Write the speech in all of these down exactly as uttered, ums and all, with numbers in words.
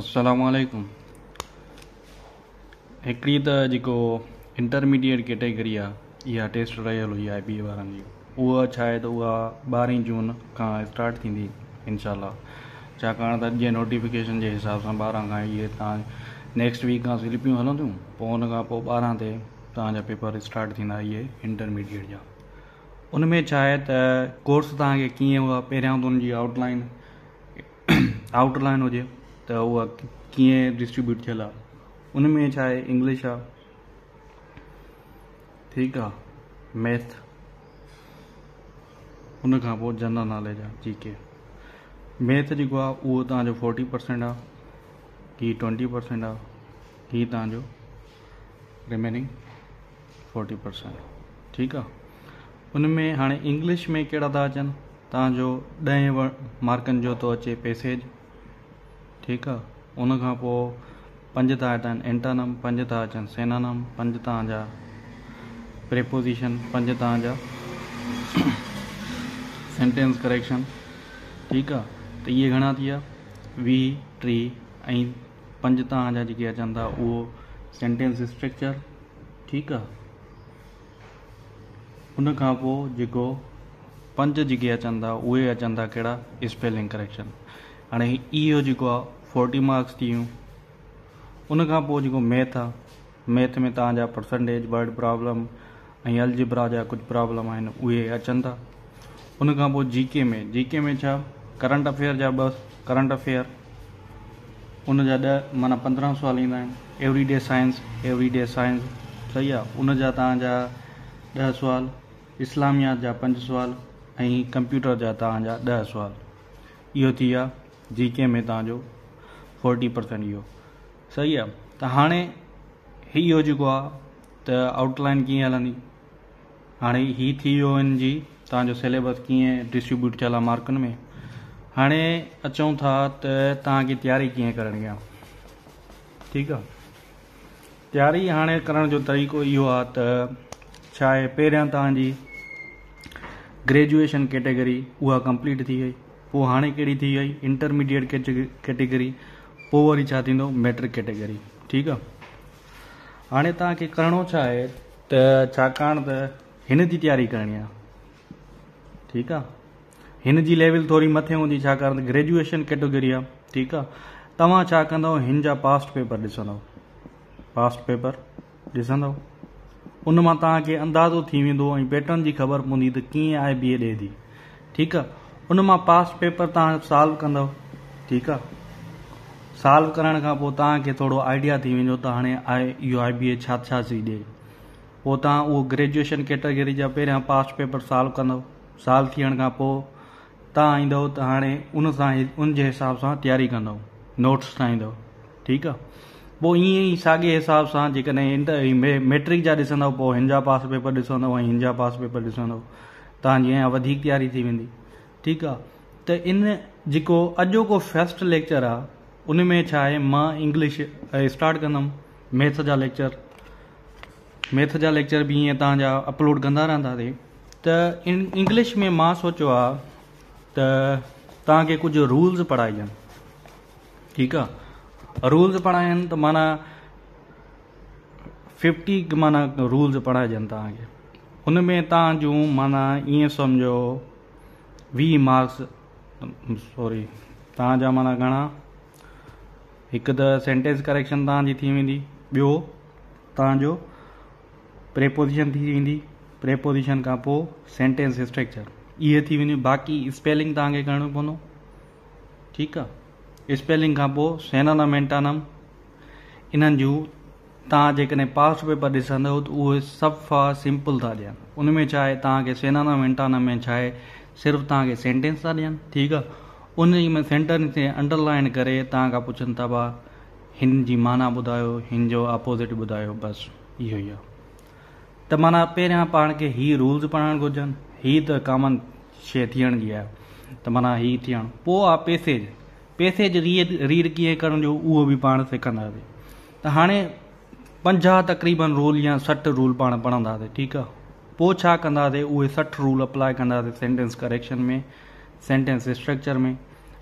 अस्सलामुअलैकुम। हिकिड़ी त जेको इंटरमीडिएट कैटेगरी आहे, इहा टेस्ट रहियल हुई आई बी ए वारनि जी। उहा छा आहे त उहा ॿारहीं जून खां स्टार्ट थींदी इंशाल्लाह, छाकाणि त जीअं नोटिफिकेशन जे हिसाब सां ॿारहं खां इहे तव्हां नेक्स्ट वीक खां स्लिपियूं हलनि थियूं, पोइ हुन खां पोइ ॿारहं ते तव्हांजा पेपर स्टार्ट थींदा इहे इंटरमीडिएट जा। उनमें छा आहे त कोर्स तव्हांखे कीअं हुआ, पहिरियां त हुनजी आउटलाइन आउटलाइन हुजे त उहा कीअं डिस्ट्रीब्यूट थियल आहे। उनमें छा आहे, इंग्लिश आहे, ठीक आहे, मैथ, उन खां पोइ जनरल नॉलेज आहे, जीके। मैथ जेको आहे उहो तव्हांजो फोर्टी परसेंट आहे, ही ट्वेंटी परसेंट आहे, ही तव्हांजो रिमेनिंग फोर्टी परसेंट, ठीक आहे। उनमें हाँ इंग्लिश में कड़ा था अचन, तव्हांजो ॾह मार्कन जो तो अचे पैसेज, ठीक है। उन खां पोइ पंज था अचन एंटानम, पंज था अचन सेनानम, पंज तव्हांजा प्रेपोजिशन, पंज तव्हांजा सेंटेंस करेक्शन, ठीक है। तो ये घना थी वी टी ए पंज तव्हांजा जेके अचन था वो सेंटेंस स्ट्रक्चर, ठीक है। उन खां पोइ जेको पंज जेके अचनि था उहे अचनि था कहिड़ा, स्पेलिंग करेक्शन। हाणे इहो जेको आहे फोर्टी मार्क्स थी वियूं। उन खां पोइ जेको मैथ आहे, मैथ में तव्हांजा परसेंटेज, वर्ड प्रॉब्लम ऐं अलजेब्रा जा कुझु प्रॉब्लम आहिनि उहे अचनि था। उन खां पोइ जीके में, जीके में छा करंट अफेयर जा ॿ करंट अफेयर उन जा ॾह माना पंद्रहं सुवाल ईंदा आहिनि। एवरीडे साइंस, एवरीडे साइंस सही आहे, उन जा तव्हांजा ॾह सुवाल। इस्लामियात जा पंज सुवाल ऐं कंप्यूटर जा तव्हांजा ॾह सुवाल। इहो थी आहे जीके में तव्हांजो फोर्टी परसेंट, इहो सही आहे। त हाणे इहो जेको आहे त आउटलाइन कीअं हलंदी, हाणे ही थी वियो हिन जी तव्हांजो सिलेबस कीअं डिस्ट्रीब्यूट थियल आहे मार्कनि में। हाणे अचूं था त तव्हांखे तयारी कीअं करणी आहे, ठीकु आहे। तयारी हाणे करण जो तरीक़ो इहो आहे त छा आहे, पहिरियां तव्हांजी ग्रेजुएशन कैटेगरी उहा कंप्लीट थी वई, पोइ हाणे कहिड़ी थी वई इंटरमीडिएट कैटेगरी, पोइ वरी छा थींदो मैट्रिक कैटेगरी, ठीकु आहे। हाणे तव्हांखे करिणो छा आहे त छाकाणि त हिन जी तयारी करणी आहे, ठीकु आहे। हिन जी लेवल थोरी मथे हूंदी छाकाणि त ग्रेजुएशन कैटेगरी आहे, ठीकु आहे। तव्हां छा कंदव, हिन जा पास्ट पेपर ॾिसंदव, पास्ट पेपर ॾिसंदव, उन मां तव्हांखे अंदाज़ो थी वेंदो ऐं पैटर्न जी ख़बर पवंदी त कीअं आई बी ए ॾिए थी, ठीकु आहे। उन मां पास्ट पेपर तव्हां सॉल्व कंदव, ठीकु आहे। सॉल्व करण खां पोइ तव्हांखे थोरो आइडिया थी वेंदो त हाणे आई इहो आई बी ए छा छा थी ॾिए। पोइ तव्हां उहो ग्रेजुएशन कैटेगरी जा पहिरियां पास्ट पेपर सॉल्व कंदव, सॉल्व थियण खां पोइ तव्हां ईंदव त हाणे उन सां उन जे हिसाब सां तयारी कंदव, नोट्स ठाहींदव, ठीकु आहे। पोइ ईअं ई साॻे हिसाब सां जेकॾहिं इंटर मैट्रिक जा ॾिसंदव, पोइ हिन जा पास पेपर ॾिसंदव ऐं हिन जा पास पेपर ॾिसंदव, तव्हांजी ऐं वधीक तयारी थी वेंदी, ठीकु आहे। त इन जेको अॼोको फर्स्ट लेक्चर आहे उन में छा आहे, मां इंग्लिश स्टार्ट कंदुमि, मैथ जा लेक्चर मैथ जा लेक्चर बि ईअं तव्हांजा अपलोड कंदा रहंदासीं। त इन इंग्लिश में मां सोचियो आहे त तव्हांखे कुझु रूल्स पढ़ाइजनि, ठीकु आहे। रूल्स पढ़ाइनि त माना फिफ्टी माना रूल्स पढ़ाइजनि तव्हांखे। हुन में तव्हां जूं माना ईअं सम्झो वीह मार्क्स, सॉरी तव्हांजा माना घणा, हिकु त सेंटेंस करेक्शन तव्हांजी थी वेंदी, ॿियो तव्हांजो प्रेपोजिशन थी वेंदी, प्रेपोजिशन खां पोइ सेंटेंस स्ट्रक्चर इहे थी वेंदियूं। बाक़ी स्पेलिंग तव्हांखे करिणो पवंदो, ठीकु आहे। स्पेलिंग खां पोइ सेनानम एंटानम, इन्हनि जूं तव्हां जेकॾहिं पास्ट पेपर ॾिसंदव त उहे सफ़ा सिंपल था ॾियनि। उनमें छा आहे तव्हांखे सेनानम एंटानम में छा आहे सिर्फ़ु तव्हांखे सेंटेंस था ॾियनि, ठीकु आहे। उन में सेंटेंस खे अंडरलाइन करे तव्हां खां पुछनि था भाउ हिन जी माना ॿुधायो, हिन जो अपोज़िट ॿुधायो, बसि इहो ई आहे। त माना पहिरियां पाण खे ही रूल्स पढ़णु घुरिजनि, ही त कॉमन शइ थियण जी आहे त माना ही थियणु। पोइ आहे पैसेज, पैसेज रीड रीड कीअं करण जो उहो बि पाण सिखंदासीं। त हाणे पंजाह तक़रीबन रूल या सठि रूल पाण पढ़ंदासीं, ठीकु आहे। पोइ छा कंदासीं, उहे सठि रूल अप्लाई कंदासीं सेंटेंस करेक्शन में, सेंटेंस स्ट्रक्चर में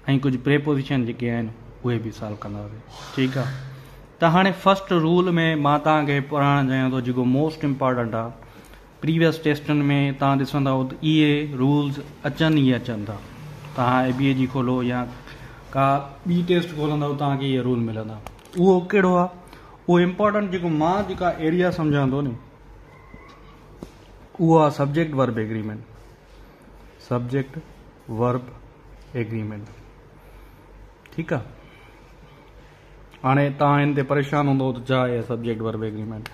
ऐं कुझु प्रेपोजिशन जेके आहिनि उहे भी सॉल्व कंदा ठीक है। तो हाँ फर्स्ट रूल में मां तव्हांखे पढ़ाइण चाहियां थो जो मोस्ट इम्पोर्टेंट आ प्रीवियस टेस्टन में तव्हां ॾिसंदा त इहे रूल्स अचन ही अचन था। तव्हां आई बी ए जी खोलो या का बी टेस्ट खोलंदव तव्हांखे इहे रूल मिलंदा। उहो कहिड़ो आहे वो इम्पोर्टेंट जो मां जेका एरिया समझां थो नी वो subject verb agreement. Subject verb agreement ठीक है। हाँ तुम इन ते परेशान होंदो तो छा है सब्जेक्ट वर्ब एग्रीमेंट।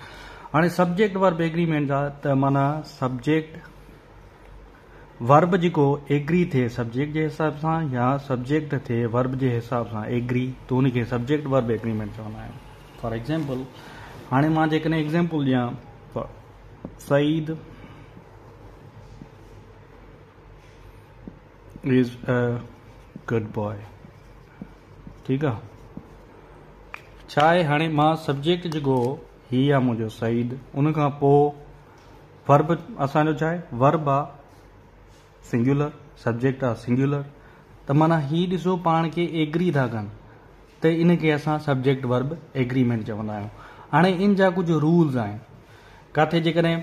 हाँ सब्जेक्ट वर्ब एग्रीमेंट जा त माना सब्जेक्ट वर्ब जो एग्री थे सब्जेक्ट के हिसाब से या सब्जेक्ट थे वर्ब के हिसाब से एग्री तो उनके सब्जेक्ट वर्ब एग्रीमेंट चवंदा आहिनि। फॉर एग्जाम्पल हाँ मां जैसे एग्जाम्पल दियाँ Saeed is a good boy ठीक है। चाहे हाँ मां सब्जेक्ट जो ही आ मुझे सईद उनका पो वर्ब असानो चाहे वर्ब आ सिंगुलर सब्जेक्ट आ सिंगुलर तो माना ही दिसो पान के एग्री था कन तो इनके अस सब्जेक्ट वर्ब एग्रीमेंट चवंदा आहियूं। हाणे इन जा कुछ रूल्स आहिनि किथे जेकॾहिं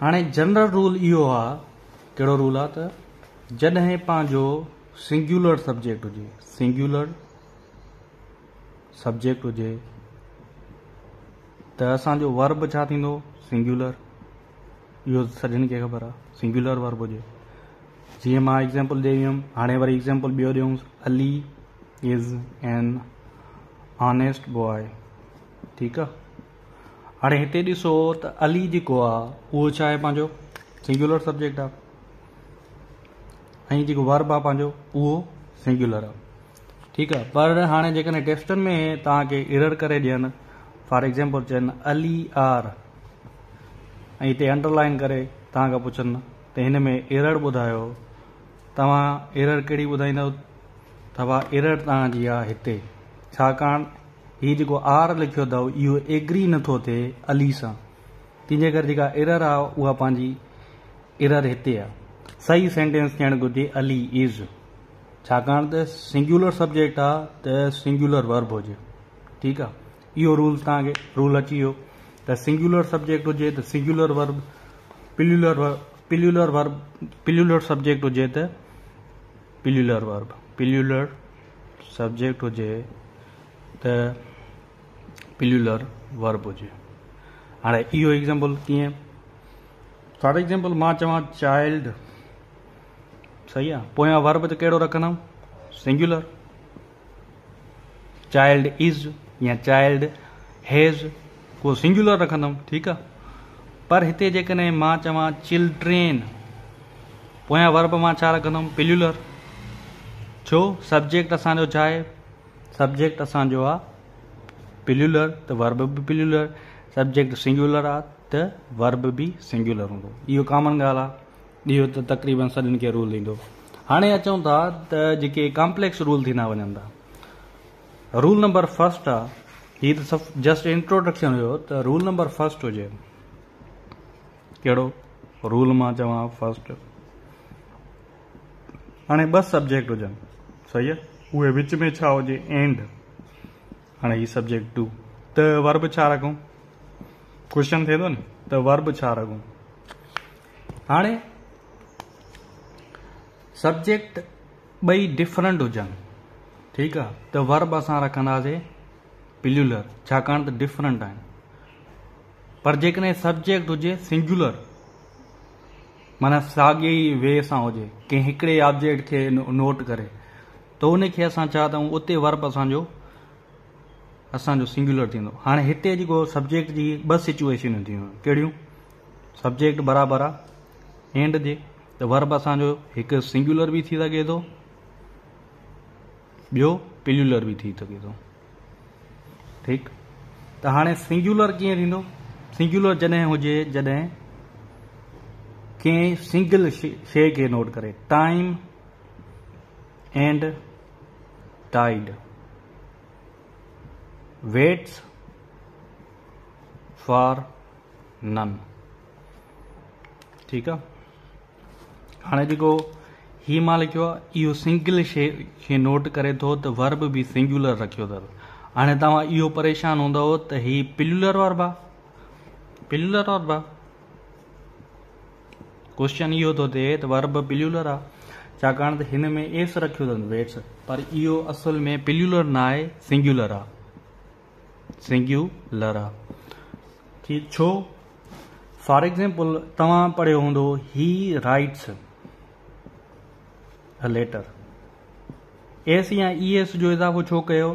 हाणे जनरल रूल इहो आहे कहिड़ो रूल आहे त जॾहिं पंहिंजो सिंगुलर सब्जेक्ट हुजे सिंगुलर सब्जेक्ट हुजे त असांजो वर्ब छा थींदो सिंगुलर। इहो सभिनी खे ख़बर आहे सिंगुलर वर्ब हुजे। जीअं मां एग्जाम्पल ॾेई वियुमि हाणे वरी एग्जाम्पल ॿियो ॾियूंसि Ali is an honest boy ठीक है। हाँ इतने दिसो तो अली जो वो चाहे सिंगुलर सब्जेक्ट आई जो वर्ब आो वो सिंगुलर आ ठीक है। पर हाँ जैसे टेस्टन में तक एरर कर दियन फॉर एग्जाम्पल चन अली आर इतने अंडरलाइन करे पुछन तो इनमें एरर बुधायो तवा एरर कड़ी बुधाइंदव तवा एरर तव्हांजी आहे हिते छाकाणि ही जेको आर लिखियो अथव इहो एग्री नथो थिए अली सां तंहिंजे करे जेका एरर आहे उहा पंहिंजी एरर हिते आहे। सही सेंटेंस थियणु घुरिजे अली इज़ छाकाणि त सिंगुलर सब्जेक्ट आहे त सिंगुलर वर्ब हुजे ठीकु आहे। इहो रूल तव्हांखे रूल अची वियो त सिंगुलर सब्जेक्ट हुजे त singular verb plural plural verb plural subject हुजे त पिल्युलर वर्ब पिल्युलर सब्जेक्ट हुजे त पिल्युलर वर्ब हुजे। हाँ इहो एग्जाम्पल कीअं फॉर एग्जाम्पल मां चवां चाइल्ड सही आहे पोयां वर्ब त कहिड़ो रखंदमि सिंगुलर चाइल्ड इज़ या चाइल्ड हैज़ को सिंगुलर रखंदमि ठीक आहे। पर हिते जेकॾहिं मां चवां चिल्ड्रेन पोयां वर्ब मां छा रखंदमि पिल्युलर छो सब्जेक्ट असांजो छा आहे सब्जेक्ट असांजो आहे पिल्युलर त वर्ब बि पिल्युलर सब्जेक्ट सिंगुलर आहे त वर्ब बि सिंगुलर हूंदो। इहो कॉमन ॻाल्हि आहे इहो त तक़रीबन सभिनि खे रूल ईंदो। हाणे अचूं था त जेके कॉम्प्लेक्स रूल थींदा वञनि था रूल नंबर फर्स्ट आहे हीअ त सभु जस्ट इंट्रोडक्शन हुयो त रूल नंबर फर्स्ट हुजे कहिड़ो रूल मां चवां फर्स्ट हाँ ॿ सब्जेक्ट हुजनि सही है उहे विच में छा हुजे एंड। हाँ ये सब्जेक्ट टू त वर्ब छा रखूँ क्वेश्चन थे न त वर्ब छा रखूँ। हाँ सब्जेक्ट बई डिफरेंट हुजन ठीक है त वर्ब अस रखे पिल्युलर छाकाणि त डिफरेंट आन। पर जेकॾहिं सब्जेक्ट हुजे सिंगुलर माना साॻे ई वे सां हुजे कंहिं हिकिड़े ऑब्जेक्ट खे नोट करे तो उनके असां छा था उते वर्ब असांजो असांजो सिंगुलर थींदो। हाणे हिते जेको सब्जेक्ट जी ॿ सिचुएशन हूंदियूं कहिड़ियूं सब्जेक्ट बराबरि आहे एंड जे त वर्ब असांजो हिकु सिंगुलर बि थी सघे थो ॿियो पिल्युलर बि थी सघे थो ठीकु। त हाणे सिंगुलर कीअं थींदो सिंगुलर जॾहिं हुजे जॾहिं कंहिं सिंगल शइ खे नोट करे time and tide waits for none ठीक है। हाँ जो ही मां लिखियो आहे इहो सिंगल शे खे नोट करे थो त वर्ब बि सिंगुलर रखियो अथव। हाणे तव्हां इहो परेशान हूंदव त ही पिल्युलर वर्ब आहे, पिल्युलर वर्ब आहे। क्वेश्चन इहो थो थिए त वर्ब पिल्युलर आहे छाकाणि त हिन में एस रखियो अथनि वेट्स, पर इहो असुल में पिल्युलर न आहे सिंगुलर आहे, सिंगुलर आहे। ठीक छो फॉर एग्जाम्पल तव्हां पढ़ियो हूंदो he writes a letter, S या ई एस जो इज़ाफ़ो छो कयो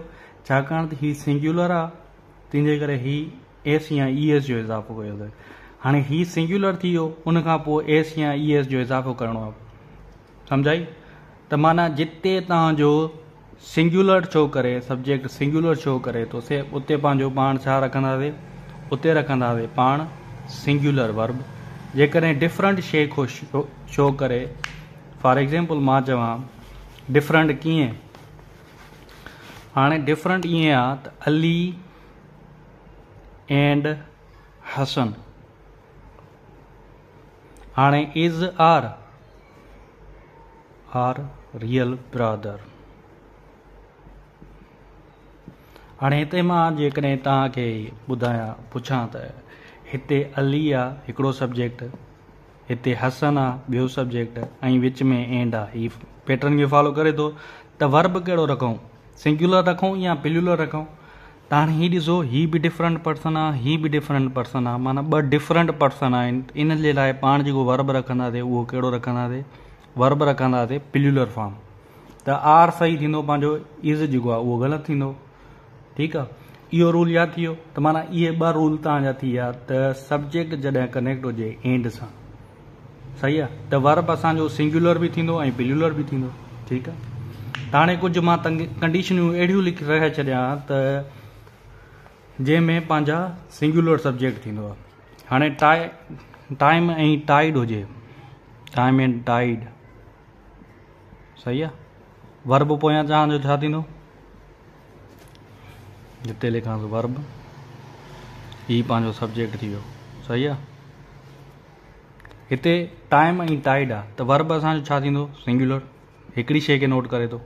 छाकाणि त ही सिंगुलर आहे तंहिंजे करे ही एस या ई एस जो इज़ाफ़ो कयो अथव। हाणे ही सिंगुलर थी वियो उनखां पोइ एस या ई एस जो इज़ाफ़ो करिणो आहे, सम्झाई? त माना जिते तव्हांजो सिंगुलर छो करे, सब्जेक्ट सिंगुलर छो करे थो से उते पंहिंजो पाण छा रखंदासीं, उते रखंदासीं पाण सिंगुलर वर्ब। जेकॾहिं डिफरेंट शइ खो शो करे फॉर एग्जाम्पल मां चवां डिफरेंट कीअं, हाणे डिफरेंट ईअं आहे त अली एंड हसन, हाणे is are are real brother. हाणे हिते मां जेकॾहिं तव्हांखे ॿुधायां पुछां त हिते अली आहे हिकिड़ो सब्जेक्ट, हिते हसन आहे ॿियो सब्जेक्ट, ऐं विच में एंड आहे, ही पैटर्न खे फॉलो करे थो त वर्ब कहिड़ो रखूं, सिंगुलर रखूं या पिल्युलर रखूं? त हाणे ही ॾिसो ही बि डिफरेंट पर्सन आहे, ही बि डिफरेंट पर्सन आहे, माना ॿ डिफरेंट पर्सन आहिनि। इन जे लाइ पाण जेको वर्ब रखंदासीं उहो कहिड़ो रखंदासीं, वर्ब रखंदासीं पिल्युलर फॉर्म। त आर सही थींदो पंहिंजो, इज़ जेको आहे उहो ग़लति थींदो। ठीकु आहे, इहो रूल यादि थी वियो। त माना इहे ॿ रूल तव्हांजा थी विया त सब्जेक्ट जॾहिं कनेक्ट हुजे एंड सां, सही आहे, त वर्ब असांजो सिंगुलर बि थींदो ऐं पिल्युलर बि थींदो। ठीकु आहे, त हाणे कुझु मां तंग कंडीशनूं अहिड़ियूं लिखी रहे छॾियां त जंहिंमें पंहिंजा सिंगुलर सब्जेक्ट थींदो आहे। हाणे टाइ टाइम ऐं टाइड हुजे, टाइम एंड टाइड, सही आहे, वर्ब पोयां तव्हांजो छा थींदो, जिते लिखां थो वर्ब, ही पंहिंजो सब्जेक्ट थी वियो, सही आहे। हिते टाइम ऐं टाइड आहे त वर्ब असांजो छा थींदो, सिंगुलर, हिकिड़ी शइ खे नोट करे थो।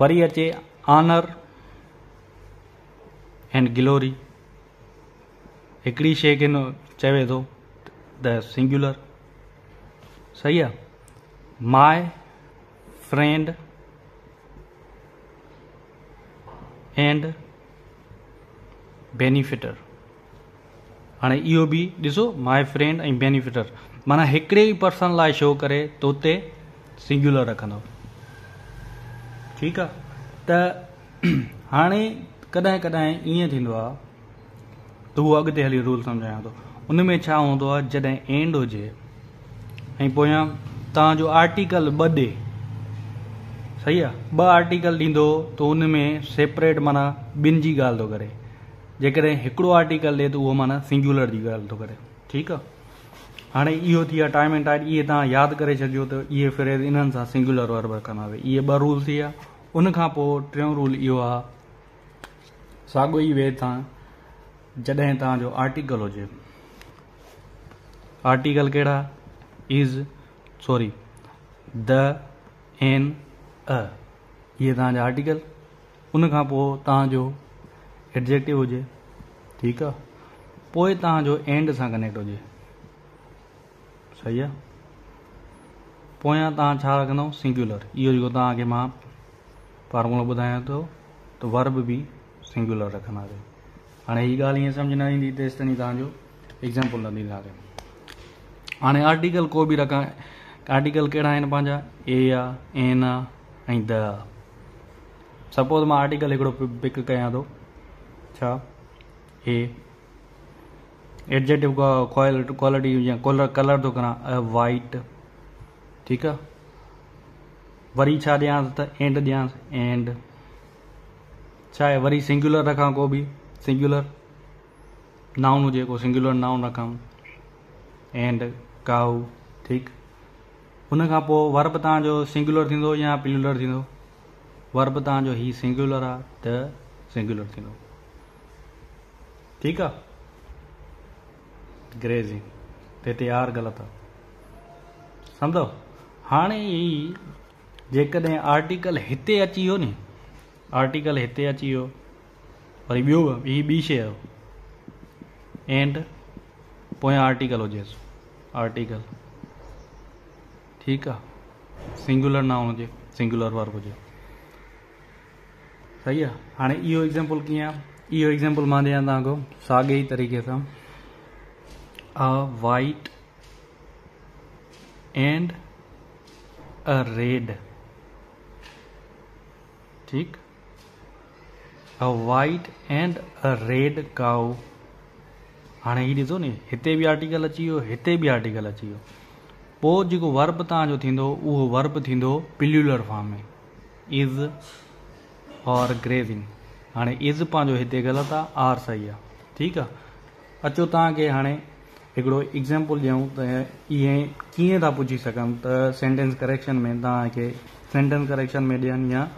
वरी अचे ऑनर एंड ग्लोरी, हिकिड़ी शइ खे चवे थो त सिंगुलर, सही आहे। माय फ्रेंड एंड बेनिफिटर, हाणे इहो बि ॾिसो माय फ्रेंड ऐं बेनिफिटर, माना हिकिड़े ई पर्सन लाइ शो करे तो उते सिंगुलर रखंदो। ठीकु आहे, त हाणे कॾहिं कॾहिं ईअं थींदो आहे त उहो अॻिते हली रूल सम्झायां थो। उन में छा हूंदो आहे जॾहिं एंड हुजे ऐं पोयां तव्हांजो आर्टिकल ॿ ॾे, सही आहे, ॿ आर्टिकल ॾींदो तो उन में सेपरेट माना ॿिनि जी ॻाल्हि थो करे। जेकॾहिं हिकिड़ो आर्टिकल ॾे त उहो माना सिंगुलर जी ॻाल्हि थो करे। ठीकु आहे, हाणे इहो थी विया टाइम एंड टाइड, इहे तव्हां यादि करे छॾियो त इहे फ्रेज़ इन्हनि सां सिंगुलर वर्ब रखंदासीं। इहे ॿ रूल थी विया। उनखां पोइ टियों रूल इहो आहे साॻियो ई वे सां जॾहिं तव्हांजो आर्टिकल हुजे, आर्टिकल कहिड़ा, is sorry the an a, ये तव्हांजा आर्टिकल, उनखां पोइ तव्हांजो एडजेक्टिव हुजे। ठीकु आहे, पोइ तव्हांजो एंड सां कनेक्ट हुजे, सही आहे, पोयां तव्हां छा रखंदव, सिंगुलर। इहो जेको तव्हांखे मां फार्मूलो ॿुधायां थो त वर्ब बि सिंगुलर रखंदासीं। हाणे हीअ ॻाल्हि ईअं सम्झ न ईंदी तेसि ताईं तव्हांजो एग्ज़ाम्पल न ॾींदासीं। हाणे आर्टिकल को बि रखां, आर्टिकल कहिड़ा आहिनि पंहिंजा, ए आहे, एन आहे, द। सपोज मां आर्टिकल हिकिड़ो पिक कयां थो, छा, ए, एडजेक्टिव क्वालिटी या कलर कलर थो करां, अ वाइट। ठीकु आहे, वरी छा ॾियांसि त एंड ॾियांसि, एंड छा आहे, वरी सिंगुलर रखां को बि, सिंगुलर नाउन हुजे को सिंगुलर नाउन रखां, एंड काऊ। ठीकु, उनखां पोइ वर्ब तव्हांजो सिंगुलर थींदो या पिल्युलर थींदो, वर्ब तव्हांजो ही सिंगुलर आहे त सिंगुलर थींदो। ठीकु आहे, ग्रेज़ी, हिते यार ग़लति आहे, समझो हाँ ही जैसे आर्टिकल इतने अची वो नी आर्टिकल इतने अची वो वरी बो ये बी शे एंड पोए आर्टिकल हुजेस आर्टिकल ठीक है सिंगुलर नाउन हुजे सिंगुलर वर्ब हुजे सही है। हाँ यो एग्जाम्पल क्या यो एग्जाम्पल मां दिया तक सागे तरीके से a white and a red ठीक a white and a red cow हाँ ये ॾिसो नी हिते भी आर्टिकल अची वो हिते भी आर्टिकल अची वो पोइ जेको वर्ब तव्हांजो थींदो उहो वर्ब थींदो प्लूरल फॉर्म में इज़ और ग्रेविंग हाँ इज़ पंहिंजो हिते ग़लति आहे आर सही आहे ठीक आहे। अचो तव्हांखे हाणे हिकिड़ो एग्जाम्पल ॾियूं त इहे कीअं था पुछी सघनि त सेंटेंस करेक्शन में तव्हांखे सेंटेंस करेक्शन में ॾियनि या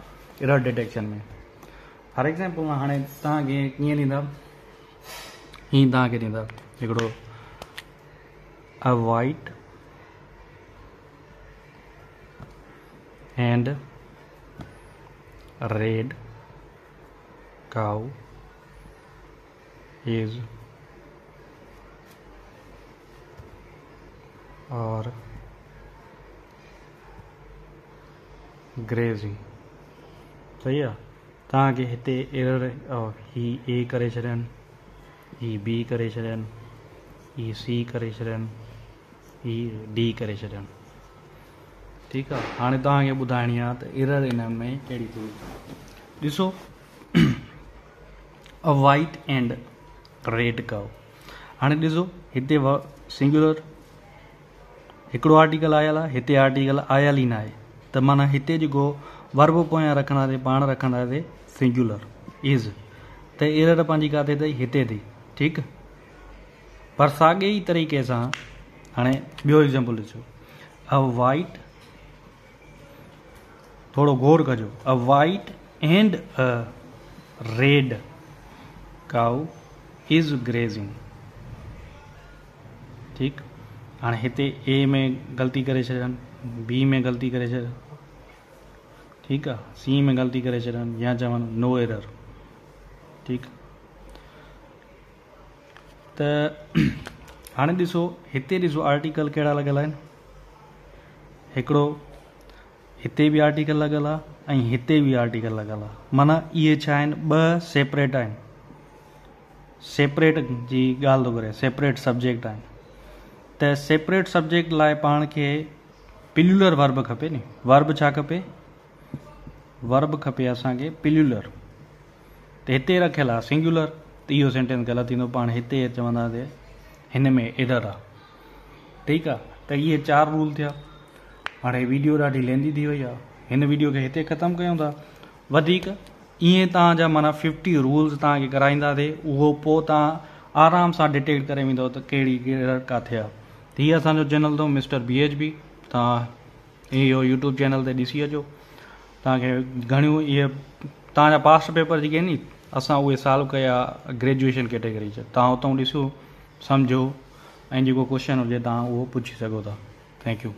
एरर डिटेक्शन में हर एग्जाम्पल मां हाणे तव्हांखे कीअं ॾींदा ही तव्हांखे ॾींदा हिकिड़ो a white and red cow is और ग्रेजिंग सही है। तव्हांखे हिते एरर ही ए करे छॾनि ही बी करे छॾनि ही सी करे छॾनि ही डी करे छॾनि ठीक है। हाँ तव्हांखे ॿुधाइणी आहे त एरर इन्हनि में कहिड़ी थी ॾिसो a white and red cow हाँ ॾिसो हिते सिंगुलर हिकिड़ो आर्टिकल आयल आहे हिते आर्टिकल आयल ही ना है तो माना हिते जो वर्ब पोयां रखंदासीं पाण रखंदासीं सिंगुलर इज़ त एरर पंहिंजी किथे अथई हिते थी ठीक पर साॻे ई तरीक़े सां हाणे ॿियो एग्जाम्पल ॾिसो अ वाइट थोड़ो गौर कजो a white and a red cow is grazing ठीक हाँ हिते ए में गलती करे छॾनि बी में गलती करे छॾनि ठीक है सी में गलती करे छॾनि या चवनि नो एरर ठीक त हाणे ॾिसो हिते ॾिसो आर्टिकल कहिड़ा लॻल आहिनि हिकिड़ो हिते भी आर्टिकल लॻल आहे ऐं हिते भी आर्टिकल लॻल आहे माना इहे छा आहिनि ॿ सेपरेट आहिनि सेपरेट जी ॻाल्हि थो करे सेपरेट सब्जेक्ट आहिनि त सेपरेट सब्जेक्ट लाइ पाण खे प्लूरल वर्ब खपे नी वर्ब छा खपे वर्ब खपे असांखे प्लूरल त हिते रखियल आहे सिंगुलर त इहो सेंटेंस ग़लति थींदो पाण हिते चवंदासीं हिन में एरर आहे ठीक आहे। त इहे चार रूल थिया हाणे वीडियो ॾाढी लेंदी थी वई आहे हिन वीडियो खे हिते ख़तमु कयूं था वधीक इएं तव्हांजा माना फिफ्टी रूल्स तव्हांखे कराईंदासीं उहो पोइ तव्हां आराम सां डिटेक्ट करे वेंदव त कहिड़ी एरर किथे आहे त हीअ असांजो चैनल अथव मिस्टर बी एच बी तव्हां इहो यूट्यूब चैनल ते ॾिसी अचो तव्हांखे घणियूं इहे तव्हांजा पास्ट पेपर जेके आहिनि असां उहे सॉल्व कया ग्रेजुएशन कैटेगरी जा तव्हां उतां ॾिसो सम्झो ऐं जेको क्वेश्चन हुजे तव्हां उहो पुछी सघो था थैंक यू।